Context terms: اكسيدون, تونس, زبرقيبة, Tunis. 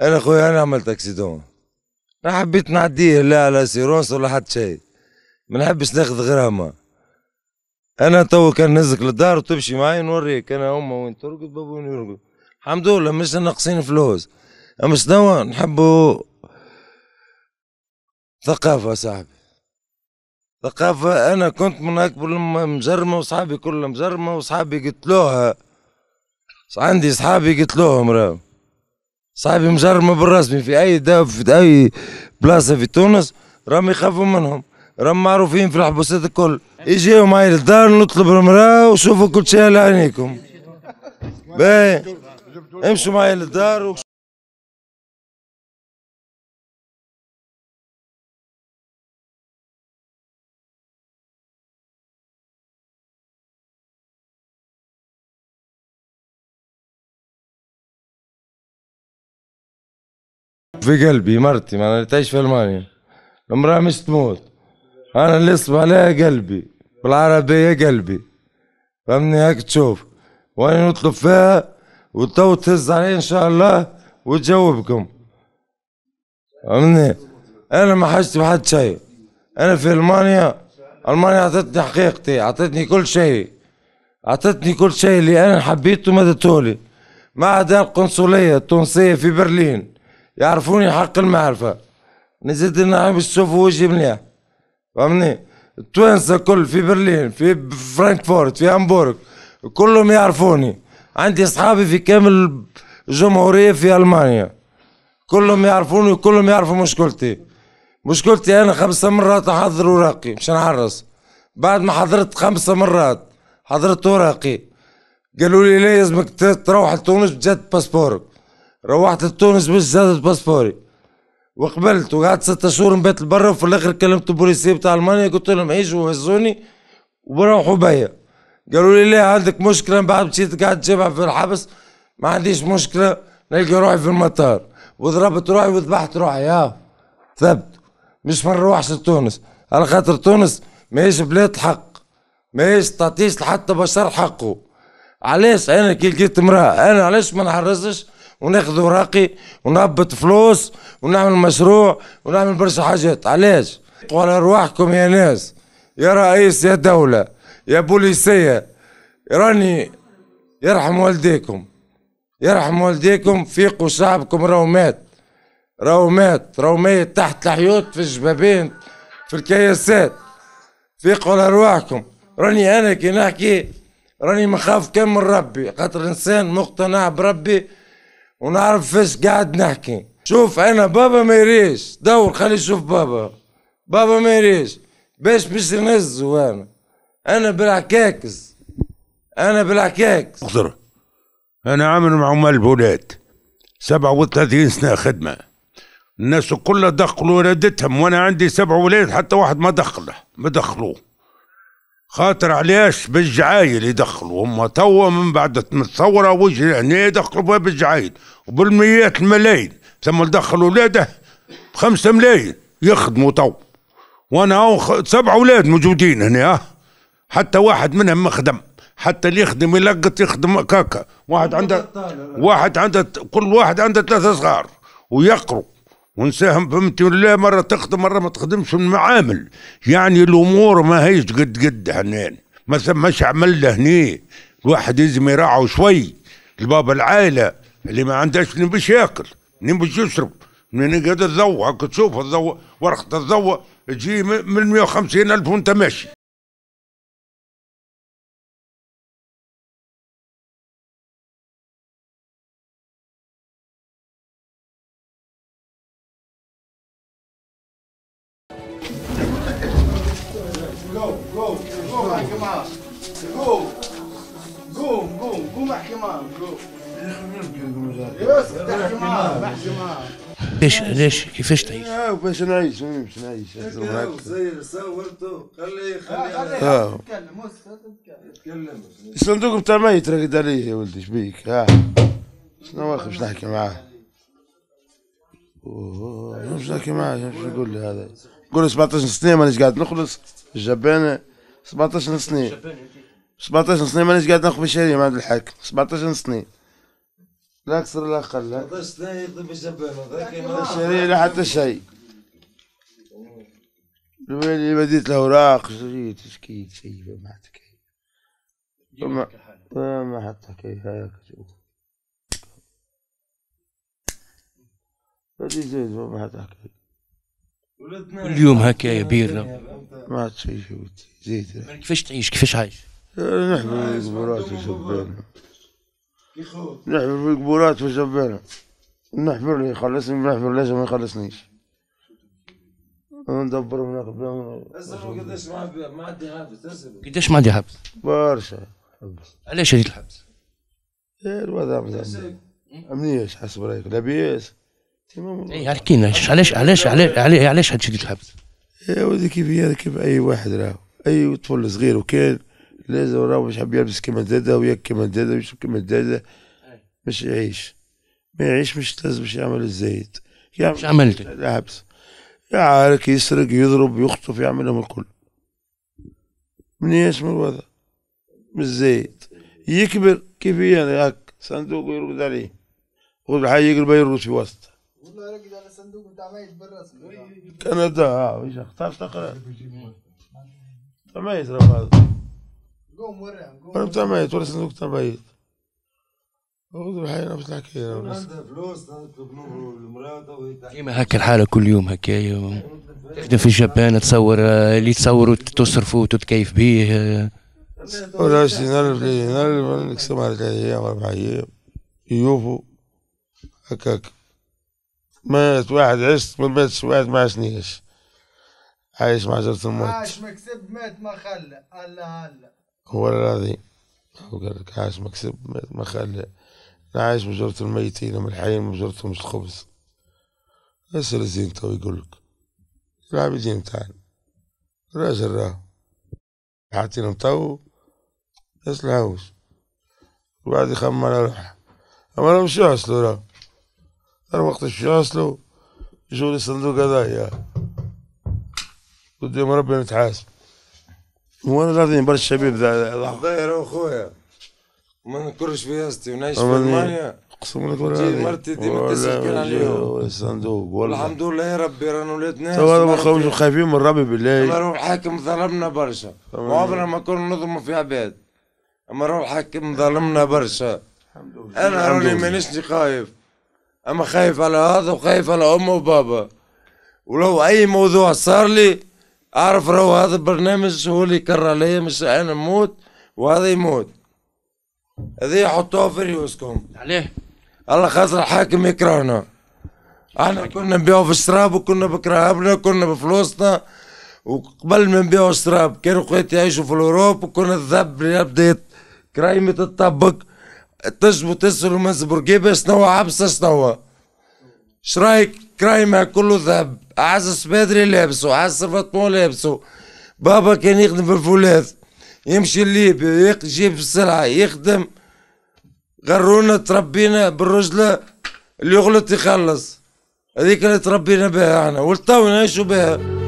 انا خويا انا عملت اكسيدون، انا حبيت نعديه لا لا سيرونس ولا حتى شيء، ما نحبش ناخذ غرامه. انا تو كان نهزك للدار وتمشي معايا نوريك انا هما وين ترقد بابا وين يرقد. الحمد لله مش ناقصين فلوس، اما شنو نحبوا ثقافه صاحبي. ثقافه انا كنت من اكبر مجرمه وصحابي كلهم مجرمه وصحابي قتلوها، عندي صحابي قتلوهم راهم صحابي مجرمه بالرسمي في اي داب في اي بلاصه في تونس راهم يخافوا منهم، راهم معروفين في الحبسات الكل. يجيو معايا للدار نطلب المراه وشوفوا كل شيء على عينيكم. باهي امشوا معايا للدار في قلبي مرتي معناها تعيش في المانيا، المراه مش تموت، انا اللي يصب عليها قلبي بالعربيه قلبي، فهمني هاك تشوف وانا نطلب فيها وتو تهز علي ان شاء الله وتجاوبكم، فهمني انا ما حاجتي بحد شيء، انا في المانيا اعطتني حقيقتي، اعطتني كل شيء، اعطتني كل شيء اللي انا حبيته مدتولي، ما عدا القنصليه التونسيه في برلين يعرفوني حق المعرفة، نزيد لنا باش تشوفوا وجهي مليح، فهمني؟ التوانسة كل في برلين في فرانكفورت في هامبورغ كلهم يعرفوني، عندي أصحابي في كامل الجمهورية في ألمانيا كلهم يعرفوني وكلهم يعرفوا مشكلتي. مشكلتي أنا 5 مرات أحضر أوراقي مش نعرس، بعد ما حضرت 5 مرات حضرت أوراقي قالوا لي لازمك تروح لتونس بجد باسبورك، روحت لتونس باش زادت باسبوري وقبلت وقعدت 6 شهور نبات برا، وفي الاخر كلمت البوليسيه بتاع المانيا قلت لهم اجوا هزوني وروحوا بيا، قالوا لي لا عندك مشكله. بعد مشيت قعدت جامعه في الحبس ما عنديش مشكله، نلقى روحي في المطار وضربت روحي وذبحت روحي يا ثبت، مش ما نروحش لتونس على خاطر تونس ماهيش بلاد الحق، ماهيش تعطيش لحتى بشر حقه. علاش انا كي لقيت امراه انا علاش ما نحرزش وناخذ اوراقي ونهبط فلوس ونعمل مشروع ونعمل برشا حاجات؟ علاش؟ وعلى ارواحكم يا ناس، يا رئيس يا دولة يا بوليسية، راني يرحم والديكم يرحم والديكم، فيقوا شعبكم راهو مات راهو مات راهو ميت تحت الحيوط في الجبابين في الكياسات، فيقوا على ارواحكم. راني انا كي نحكي راني مخاف كم من ربي، خاطر انسان مقتنع بربي ونعرف فاش قاعد نحكي. شوف انا بابا ما يريش، دور خلي يشوف بابا، بابا ما يريش باش نهزو انا بالعكاكس، انا بالعكاكس. انا عامل مع عمال البولاد 37 سنه خدمه، الناس كلها دخلوا ولادتهم وانا عندي 7 ولاد حتى واحد ما دخلوه، خاطر علاش؟ بالجعايل يدخلوا هما توا من بعد الثوره وجه هنا يدخلوا بالجعايل وبالمئات الملايين، ثم دخلوا ولاده ب5 ملايين يخدموا تو، وانا هو 7 ولاد موجودين هنا حتى واحد منهم مخدم، حتى اللي يخدم يلقط يخدم كاكا، واحد عنده كل واحد عنده 3 صغار ويقروا ونساهم فهمتي ولا مره تخدم مره ما تخدمش من معامل، يعني الامور ما هيش قد هنان، ما ثماش عمل لهني، الواحد لازم يراعوا شوي الباب العائله اللي ما عندهاش اللي باش ياكل اللي باش يشرب، منين قاعد الضو هاك تشوف الضو ورقه الضو تجي من 150,000 وانت ماشي. كيفاش تعيش؟ باش نعيش زي اللي صورته خليه يتكلم. الصندوق بتاع ميت راقد عليه يا ولدي شبيك؟ ها شنو واقف باش نحكي معاه؟ باش نحكي معاه باش نقول له هذا؟ نقول له 17 سنة مانيش قاعد نخلص الجبانة، 17 سنة 17 سنة مانيش قاعد ناخذ في شهرية مع عند الحاكم، 17 سنة لا أكثر ولا أقل. بس لا يضرب الجبانة. الشريعة لا حتى شيء. اللي بديت الأوراق شريت تشكيل شيء ما حتى كيف. ما حتى كيف هاك شوف. بديت زيد ما حتى كيف. اليوم هكا يا بيرنا. ما عاد شيء شوت زيد. كيفاش تعيش كيفاش عايش؟ نحمل القبورات وجبانة. نحفر في القبورات وجبانة. نحفر اللي يخلصني نحفر لازم ما يخلصنيش. ندبر من قبلهم. أزرق قداش ما عندي حبس أزرق. قداش ما عندي حبس؟ برشا حبس. علاش هذيك الحبس؟ الوضع مزعج. أمنيش حسب رأيك لاباس؟ إيه احكي لنا علاش هذيك الحبس؟ يا ودي كيف أي واحد راهو أي طفل صغير وكان لازم راهو مش حاب يلبس كيما دادا وياك كيما دادا ويشرب كيما دادا باش يعيش. ما يعيش مش لازم باش يعمل الزايد. واش عملت؟ الحبس. يعارك يسرق يضرب يخطف يعملهم الكل. منيش من الوضع مش زايد يكبر كيف يعني هاك صندوق يرقد عليه وكل حي يقلب يرقد في وسطه. والله رقد على صندوق نتاع ميت بالراس كندا ويش اختار تقرا نتاع ميت راه هذا قوم ورا نتاع ميت ولا صندوق نتاع ميت وكل حي نفس الحكايه. عندها فلوس نطلب نور المراه وهي كيما هكا الحاله كل يوم هكايا تخدم في الجبانه تصور اللي تصوروا تصرفوا وتتكيف به. ولا 20000 نقسم على 3 أيام 4 أيام يوفوا هكاك. مات واحد عشت ما ماتش واحد ما عشنيش عايش مع جرس الموت. عاش مكسب مات ما خلى الله الله هو الراضي قال لك عاش مكسب مات ما خلى. نعيش بجرة الميتين ومن الحين بجرتهم مش الخبز. اسأل الزين تو يقول لك العابدين تاعنا راجل راه حاطينهم تو ناس الهوش وبعد يخمم على روحه. أما راهم مش يحصلوا راه وقت مش يحصلوا يجوا للصندوق هذايا قدام ربي نتحاسب. وأنا راضي برشا الشباب ضايع راهو خويا ما نكرش في ياستي ونعيش في المانيا. اقسم لك والله مرتي ديما تسال كان عليهم الصندوق. والله الحمد لله يا ربي رانا ولادنا توا ما خايفين من ربي بالله. اما روح الحاكم ظلمنا برشا وعمرنا ما كنا نظلموا في عباد. اما روح الحاكم ظلمنا برشا. انا راني مانيش خايف اما خايف على هذا وخايف على امه وبابا. ولو اي موضوع صار لي اعرف راهو هذا البرنامج هو اللي يكرر عليا مش انا نموت وهذا يموت. هذه يحطوها في ريوسكم. عليه؟ الله خاطر الحاكم يكرهنا. احنا كنا نبيعوا في الشراب وكنا بكرهابنا كنا بفلوسنا. وقبل ما نبيعوا الشراب كانوا خواتي يعيشوا في الاوروب وكنا الذب بدات كرايمة تطبق تجبوا تسألوا من زبرقيبة شنو عبسة شنو؟ شرايك كرايمة كله ذهب. عز السبادري لابسه، عز الفطمون لابسه. بابا كان يخدم في الفولاذ. يمشي الليبيا يجيب السلعة يخدم. غرونا تربينا بالرجلة اللي يغلط يخلص. هذيك اللي تربينا بها احنا ولتو نعيشوا بها.